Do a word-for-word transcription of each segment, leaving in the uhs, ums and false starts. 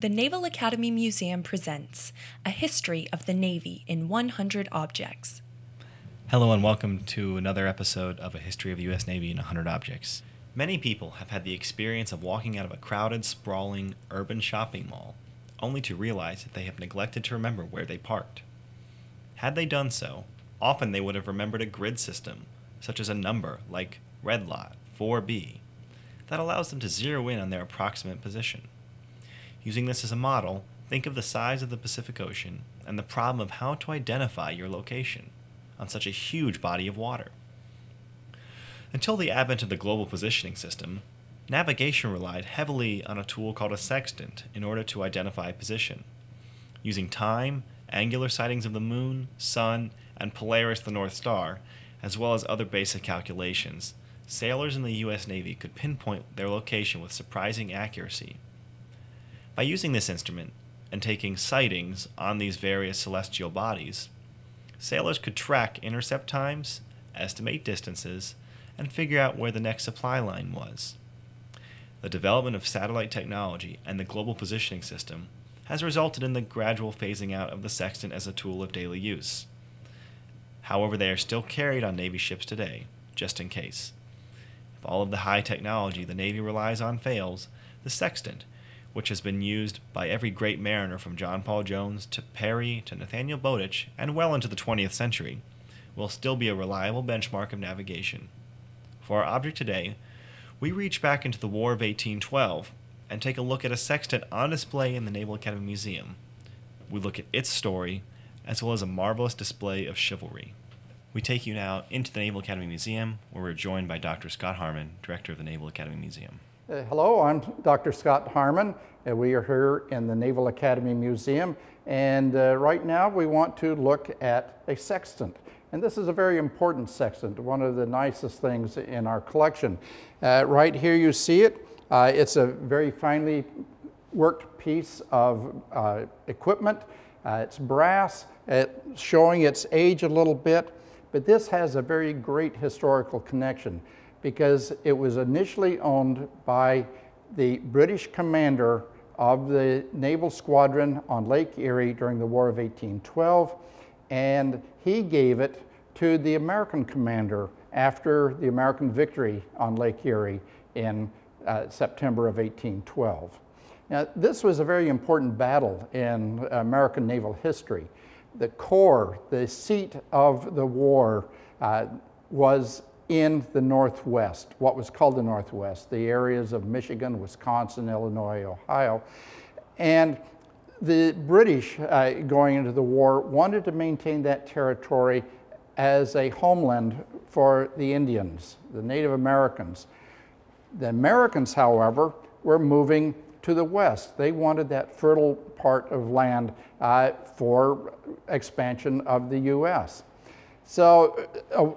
The Naval Academy Museum presents A History of the Navy in one hundred Objects. Hello and welcome to another episode of A History of the U S Navy in one hundred Objects. Many people have had the experience of walking out of a crowded, sprawling, urban shopping mall, only to realize that they have neglected to remember where they parked. Had they done so, often they would have remembered a grid system, such as a number like Red Lot four B, that allows them to zero in on their approximate position. Using this as a model, think of the size of the Pacific Ocean and the problem of how to identify your location on such a huge body of water. Until the advent of the global positioning system, navigation relied heavily on a tool called a sextant in order to identify position. Using time, angular sightings of the moon, sun, and Polaris, the North Star, as well as other basic calculations, sailors in the U S Navy could pinpoint their location with surprising accuracy. By using this instrument and taking sightings on these various celestial bodies, sailors could track intercept times, estimate distances, and figure out where the next supply line was. The development of satellite technology and the global positioning system has resulted in the gradual phasing out of the sextant as a tool of daily use. However, they are still carried on Navy ships today, just in case. If all of the high technology the Navy relies on fails, the sextant, which has been used by every great mariner from John Paul Jones to Perry to Nathaniel Bowditch and well into the twentieth century, will still be a reliable benchmark of navigation. For our object today, we reach back into the War of eighteen twelve and take a look at a sextant on display in the Naval Academy Museum. We look at its story, as well as a marvelous display of chivalry. We take you now into the Naval Academy Museum, where we're joined by Doctor Scott Harmon, Director of the Naval Academy Museum. Uh, hello, I'm Doctor Scott Harmon. Uh, we are here in the Naval Academy Museum, and uh, right now we want to look at a sextant. And this is a very important sextant, one of the nicest things in our collection. Uh, right here you see it. Uh, it's a very finely worked piece of uh, equipment. Uh, it's brass, it, showing its age a little bit, but this has a very great historical connection, because it was initially owned by the British commander of the naval squadron on Lake Erie during the War of eighteen twelve, and he gave it to the American commander after the American victory on Lake Erie in uh, September of eighteen twelve. Now, this was a very important battle in American naval history. The core, the seat of the war, uh, was in the Northwest, what was called the Northwest, the areas of Michigan, Wisconsin, Illinois, Ohio. And the British, uh, going into the war, wanted to maintain that territory as a homeland for the Indians, the Native Americans. The Americans, however, were moving to the west. They wanted that fertile part of land uh, for expansion of the U S. So, uh,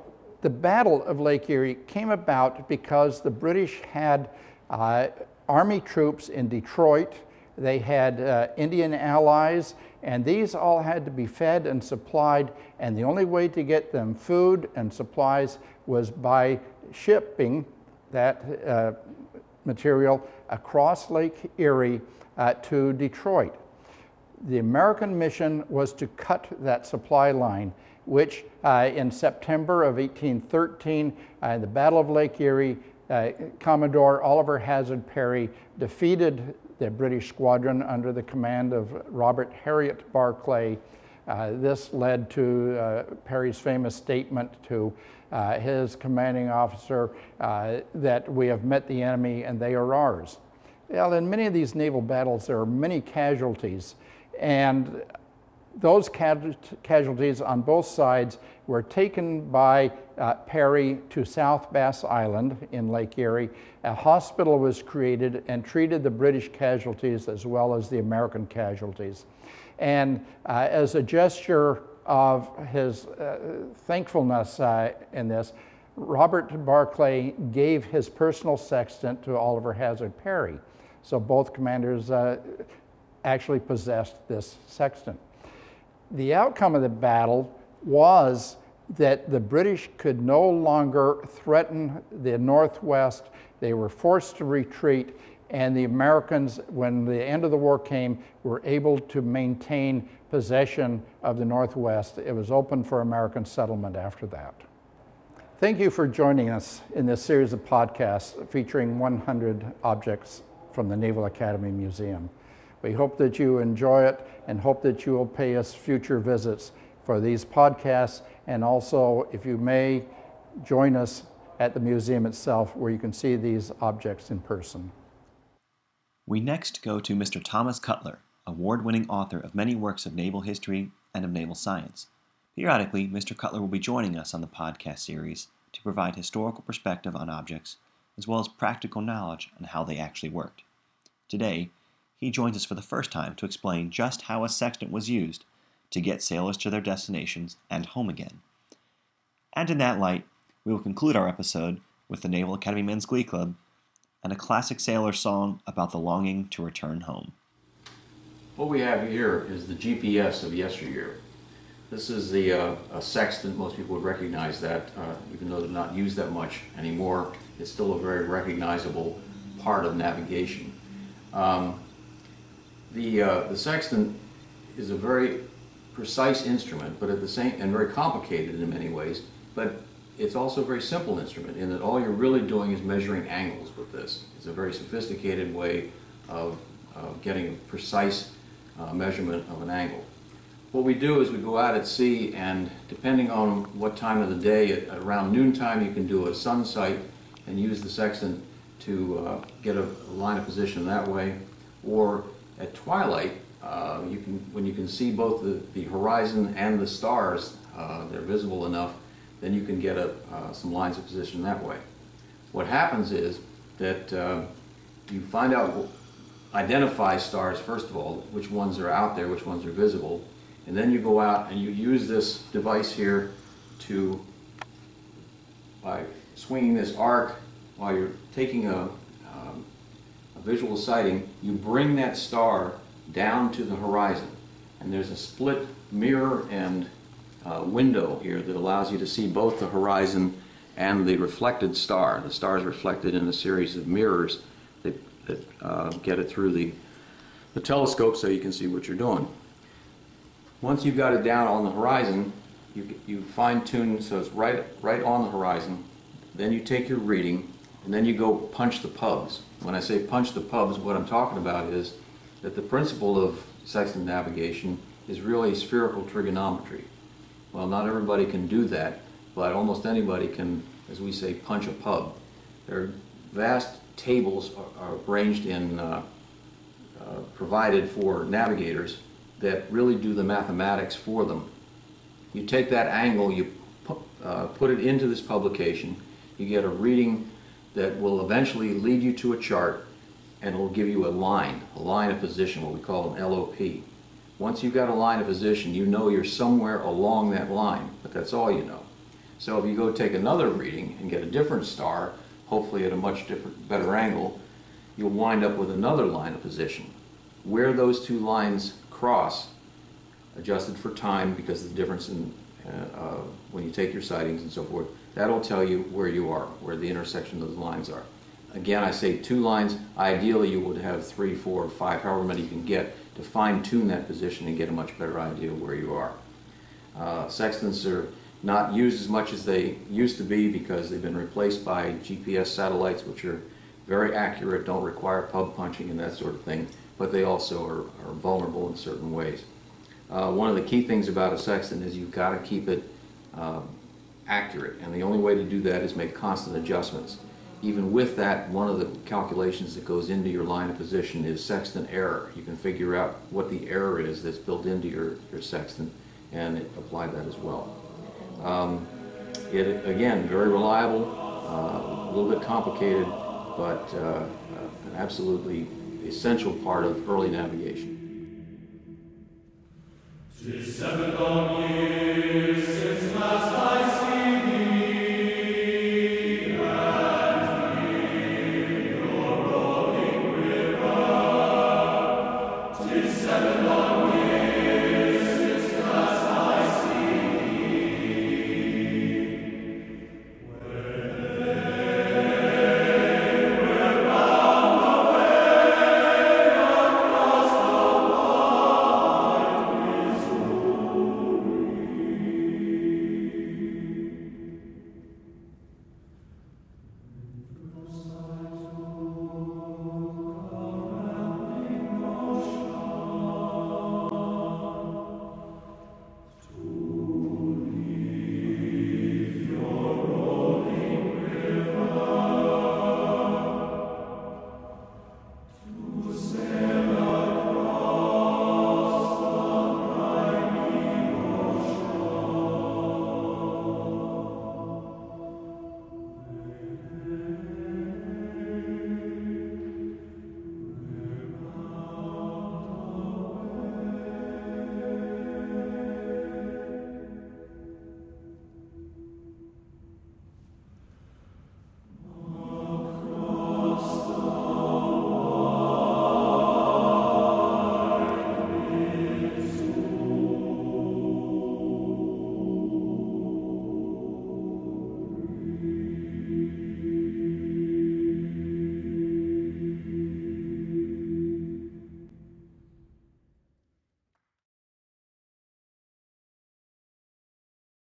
The Battle of Lake Erie came about because the British had uh, Army troops in Detroit, they had uh, Indian allies, and these all had to be fed and supplied, and the only way to get them food and supplies was by shipping that uh, material across Lake Erie uh, to Detroit. The American mission was to cut that supply line, which uh, in September of eighteen thirteen, uh, the Battle of Lake Erie, uh, Commodore Oliver Hazard Perry defeated the British squadron under the command of Robert Harriet Barclay. Uh, this led to uh, Perry's famous statement to uh, his commanding officer uh, that we have met the enemy and they are ours. Well, in many of these naval battles, there are many casualties, and those casualties on both sides were taken by uh, Perry to South Bass Island in Lake Erie. A hospital was created and treated the British casualties as well as the American casualties. And uh, as a gesture of his uh, thankfulness uh, in this, Robert Barclay gave his personal sextant to Oliver Hazard Perry. So both commanders uh, actually possessed this sextant. The outcome of the battle was that the British could no longer threaten the Northwest. They were forced to retreat, And the Americans, when the end of the war came, were able to maintain possession of the Northwest. It was open for American settlement after that. Thank you for joining us in this series of podcasts featuring one hundred objects from the Naval Academy Museum. We hope that you enjoy it and hope that you will pay us future visits for these podcasts. And also, if you may, join us at the museum itself where you can see these objects in person. We next go to Mister Thomas Cutler, award-winning author of many works of naval history and of naval science. Periodically, Mister Cutler will be joining us on the podcast series to provide historical perspective on objects, as well as practical knowledge on how they actually worked. Today, he joins us for the first time to explain just how a sextant was used to get sailors to their destinations and home again. And in that light, we will conclude our episode with the Naval Academy Men's Glee Club and a classic sailor song about the longing to return home. What we have here is the G P S of yesteryear. This is the uh, a sextant. Most people would recognize that, uh, even though they're not used that much anymore. It's still a very recognizable part of navigation. Um, the, uh, the sextant is a very precise instrument, but at the same and very complicated in many ways, but it's also a very simple instrument in that all you're really doing is measuring angles with this. It's a very sophisticated way of, of getting a precise uh, measurement of an angle. What we do is we go out at sea, and depending on what time of the day, at, around noontime you can do a sun sight and use the sextant to uh, get a, a line of position that way. Or at twilight, uh, you can, when you can see both the, the horizon and the stars, uh, they're visible enough, then you can get a, uh, some lines of position that way. What happens is that uh, you find out, identify stars first of all, which ones are out there, which ones are visible, and then you go out and you use this device here to, by swinging this arc while you're taking a, um, a visual sighting, you bring that star down to the horizon. And there's a split mirror and Uh, window here that allows you to see both the horizon and the reflected star. The star is reflected in a series of mirrors that, that uh, get it through the, the telescope so you can see what you're doing. Once you've got it down on the horizon, you, you fine-tune so it's right, right on the horizon. Then you take your reading, and then you go punch the pubs. When I say punch the pubs, what I'm talking about is that the principle of sextant navigation is really spherical trigonometry. Well, not everybody can do that, but almost anybody can, as we say, punch a pub. Their vast tables are, are arranged in, uh, uh, provided for navigators that really do the mathematics for them. You take that angle, you pu uh, put it into this publication, you get a reading that will eventually lead you to a chart, and it will give you a line, a line of position, what we call an L O P. Once you've got a line of position, you know you're somewhere along that line, but that's all you know. So if you go take another reading and get a different star, hopefully at a much different, better angle, you'll wind up with another line of position. Where those two lines cross, adjusted for time because of the difference in uh, uh, when you take your sightings and so forth, that'll tell you where you are, where the intersection of those lines are. Again, I say two lines. Ideally, you would have three, four, five, however many you can get, to fine-tune that position and get a much better idea of where you are. Uh, sextants are not used as much as they used to be because they've been replaced by G P S satellites, which are very accurate, don't require pub punching and that sort of thing, but they also are, are vulnerable in certain ways. Uh, one of the key things about a sextant is you've got to keep it uh, accurate, and the only way to do that is make constant adjustments. Even with that, one of the calculations that goes into your line of position is sextant error. You can figure out what the error is that's built into your, your sextant and apply that as well. Um, it, again, very reliable, uh, a little bit complicated, but uh, an absolutely essential part of early navigation. Seven long